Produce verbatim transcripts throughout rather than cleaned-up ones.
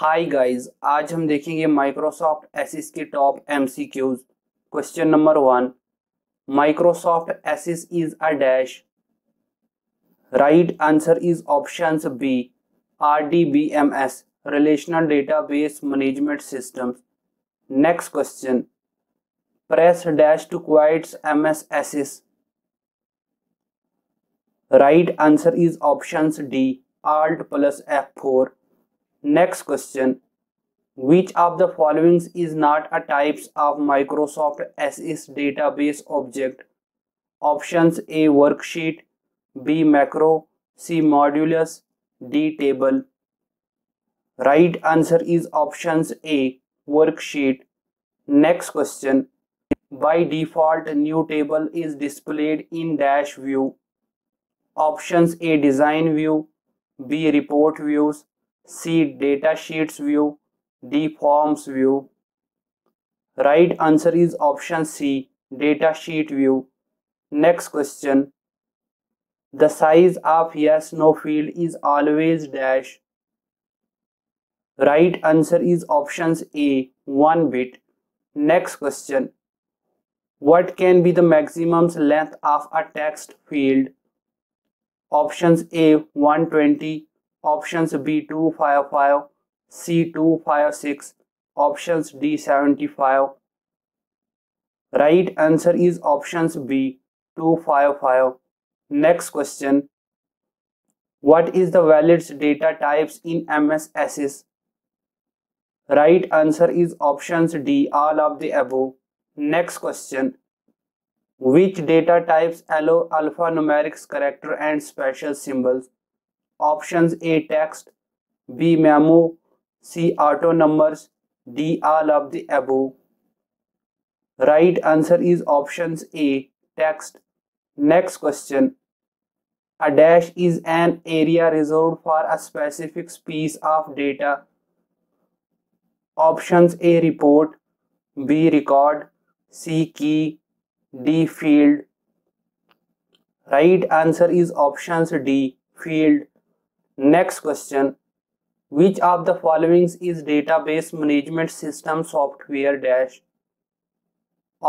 Hi guys, आज हम देखेंगे माइक्रोसॉफ्ट एक्सेस के top MCQs. Question number one, Microsoft Access is a dash. Right answer is option B, R D B M S relational database management system. Next question, press dash to quit MS Access. Right answer is option D, alt plus F four. Next question, which of the followings is not a types of Microsoft Access database object? Options A worksheet, B macro, C modulus, D table. Right answer is options A worksheet. Next question, by default new table is displayed in dash view. Options A design view, B report views, C data sheets view, D forms view. Right answer is option C data sheet view. Next question, the size of yes no field is always dash. Right answer is options A one bit. Next question, what can be the maximum length of a text field? Options A one twenty, options B two fifty-five, C two fifty-six, options D seventy-five. Right answer is options B two fifty-five. Next question, what is the valid data types in M S Access? Right answer is options D, all of the above. Next question, which data types allow alphanumerics, character and special symbols? Options A text, B memo, C auto numbers, D all of the above. Right answer is options A text. Next question, a dash is an area reserved for a specific piece of data. Options A report, B record, C key, D field. Right answer is options D field. Next question, which of the followings is database management system software dash?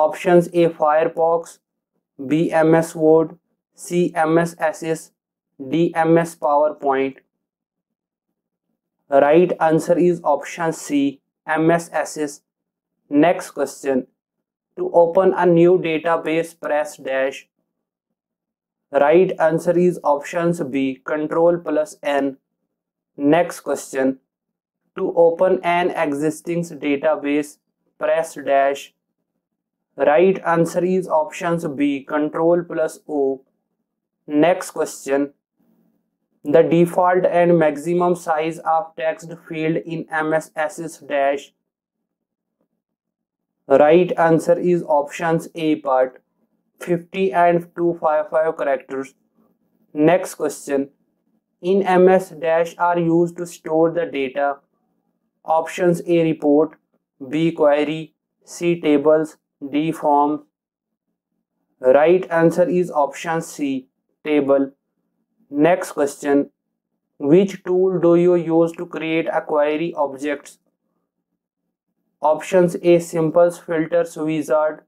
Options A Firefox, B M S Word, C M S Access, D M S PowerPoint. Right answer is option C M S Access. Next question, to open a new database press dash. Right answer is options B, control plus N. Next question, to open an existing database press dash. Right answer is options B, control plus O. Next question, the default and maximum size of text field in M S Access dash. Right answer is options A part, fifty and two fifty-five characters. Next question, in M S dash are used to store the data. Options A report, B query, C tables, D form. Right answer is option C table. Next question, which tool do you use to create a query objects? Options A simple filters wizard,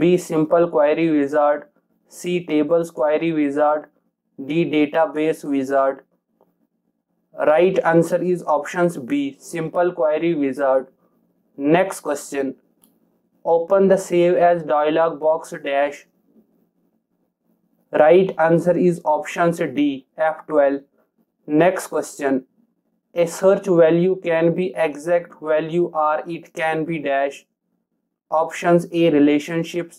B simple query wizard, C tables query wizard, D database wizard. Right answer is options B simple query wizard. Next question, open the save as dialog box dash. Right answer is options D F twelve. Next question, a search value can be exact value or it can be dash. Options A relationships,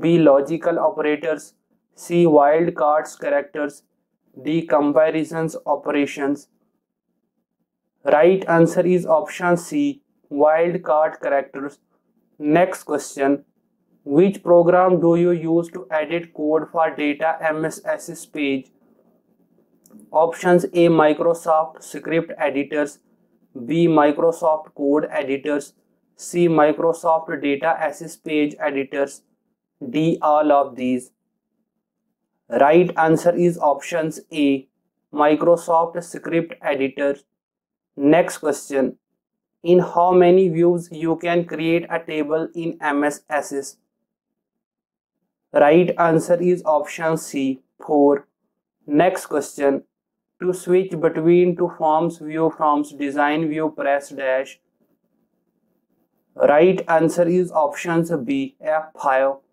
B logical operators, C wildcards characters, D comparisons operations. Right answer is option C wildcard characters. Next question, which program do you use to edit code for data M S Access page? Options A Microsoft script editors, B Microsoft code editors, C Microsoft data access page editors, D all of these. Right answer is options A Microsoft script editor. Next question. In how many views you can create a table in M S Access? Right answer is option C, four. Next question. To switch between two forms view from design view, press dash. Right answer is options B, F five.